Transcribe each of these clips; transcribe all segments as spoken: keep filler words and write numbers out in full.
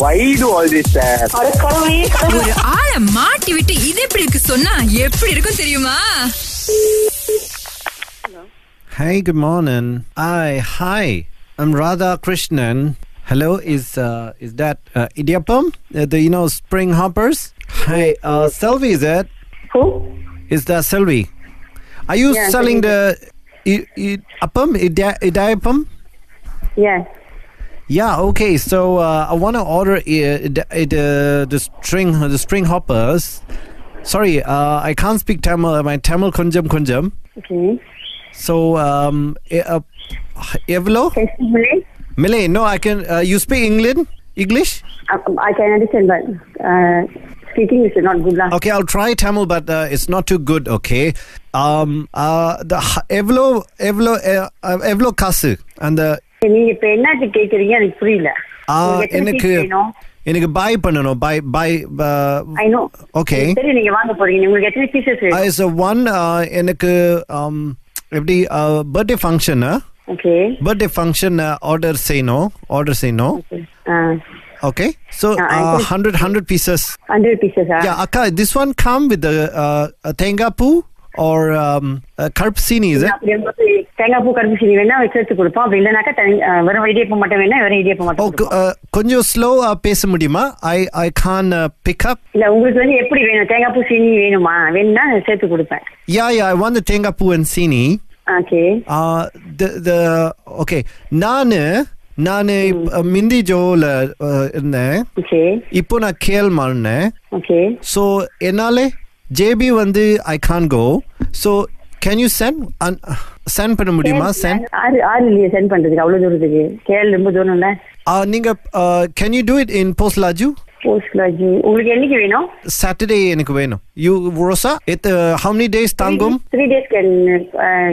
Why do all this, sir? ஒரு ஆளை மாட்டி விட்டு இது எப்படி இருக்கு சொன்னா எப்படி இருக்கும் தெரியுமா? Hey, good morning. Hi, hi. I'm Radha Krishnan. Hello, is uh, is that uh, Idiyappam? Uh, the, you know, spring hoppers? Hi, uh, Selvi is it? Who? Is that Selvi? Are you yeah, selling the Idiyappam? Idiyappam? Yes. Yeah, okay. So uh, I want to order uh, the, the, string, the spring hoppers. Sorry, uh, I can't speak Tamil. My Tamil konjam konjam. Okay. So, um, uh, Evlo? Malay? Malay, no, I can, uh, you speak England? English? Uh, I can understand, but uh, speaking is not good. Lah. Okay, I'll try Tamil, but uh, it's not too good, okay? Um, uh, the Evlo, Evlo, Evlo Kasu, and the... You uh, can't எனக்கு பை பண்ணனும் bye bye I know okay சரி நீங்க வாங்க போறீங்க உங்களுக்கு எத்தனை pieces வேணும் ஐஸ் ஒன் எனக்கு எப்படி birthday function okay birthday function order செய்யணும் ஆர்டர் செய்யணும் okay so one hundred pieces one hundred pieces yeah அக்கா this one come with the uh, Tengapu or um, uh, Karuppu Sini is it Tengapu Karuppu Sini வேணா வெச்சிட்டு கொடுப்போம் அப்படி இல்லனாக்க வேற இடியப்பம் மட்டும் வேணா வேற இடியப்பம் மட்டும் கொஞ்சம் ஸ்லோவா பேச முடியுமா ஐ ஐ கான் பிக் அப் இல்ல உங்களுக்கு வந்து எப்படி வேணும் Tengapu Sini வேணுமா வேணா சேர்த்து கொடுப்பேன் yeah yeah I want the Tengapu and Sini okay uh the the okay நானு நானு மிந்தி ஜோல இருந்தேன் okay இப்போ நான் கேல் மாறனே okay so என்னாலே ஜேபி வந்து I can't go so can you send an uh, send பண்ண முடியுமா send ஆறு ஆறு இல்ல send பண்றதுக்கு அவ்வளவு தூரத்துக்கு கேல் ரொம்ப தூரம் இல்ல நீங்க can you do it in Post Laju Post Laju உங்களுக்கு என்னைக்கு வேணும் Saturday எனக்கு வேணும் you rosa it uh, how many days தாங்கும் three days can uh,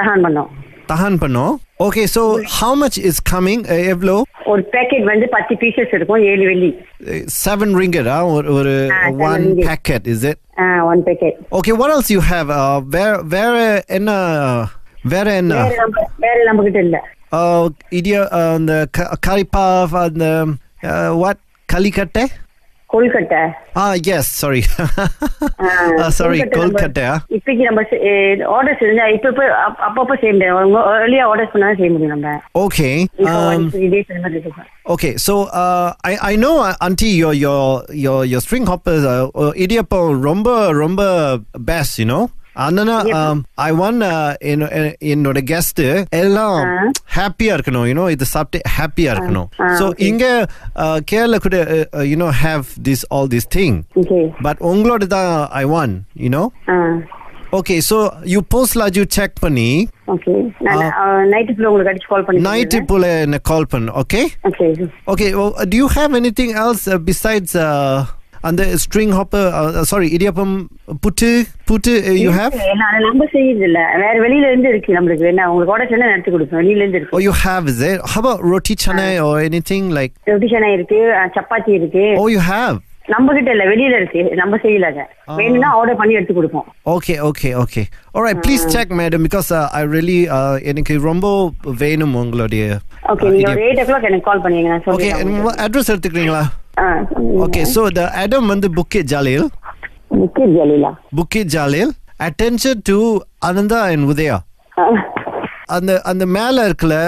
tahan பண்ணோம் tahan பண்ணோம் okay so how much is coming evlo ஒரு packet வந்து ten pieces இருக்கும் seven வெள்ளி seven ringgit ah ஒரு one packet is it Ah, one packet. Okay, what else you have? Uh, where, where, in a, where in a? Where in a market illa. Oh, idiya on the curry puff on the uh, what? Kalikate? Kolkata. Ah, yes. Sorry. Ah, uh, sorry, Kolkata. If we number orders, na ipo po apo po same day. Earlier orders po na same din number. Okay. Um, okay, so uh, I I know uh, auntie your your your your string hoppers are uh, Idiyappam romba romba best, you know. Ananda, yep. um, I want uh, in in in our guest, all happy are you know, it's Saturday happy are you know. So inge Kerala could uh, you know have this all this thing. Okay. But onglod da I want you know. Uh. Okay, so you post Laju check pani. Okay. Na night pula ungalku call pani. Night pula na call pan. Okay. Okay. Okay. Well, do you have anything else uh, besides? Uh, And the string hopper, uh, sorry, Idiyappam putu putu uh, you have? I number series illa. Vera velila irundhu irukku namukku. Na ungalku order sonna naduthu kudupen. Velila irundhu irukku. Oh, you have is it? How about roti chana or anything like? Roti chana irukku, chapati irukku. Oh, you have. Number kitta illa, velila irukku. Number series illa. Venuna order panni eduthu kudupom. Okay, okay, okay. All right, please check madam because uh, I really uh, enakku rombo venum ungalde. Okay, you eight o'clock enakku call pannunga na solreen. Okay, and address eduthukreenga? Uh, okay, so the Adam and the Bukit Jalil. Bukit Jalil. Bukit Jalil. Attention to Ananda and Udaya. Uh. And the and the male irukla,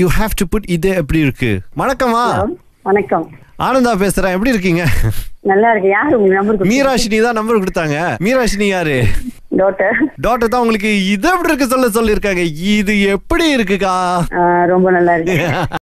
you have to put ide eppadi irukku. Vanakkam ma. Vanakkam. Ananda pesra eppadi irukkinga? Nalla irukku. Yaaru unga number kudutha? Meerashini da number kudutanga. Meerashini yaaru? Daughter. Daughter da ungalku ide eppadi irukku solla solli irukanga. Idu eppadi irukka? Ah, romba nalla irukku.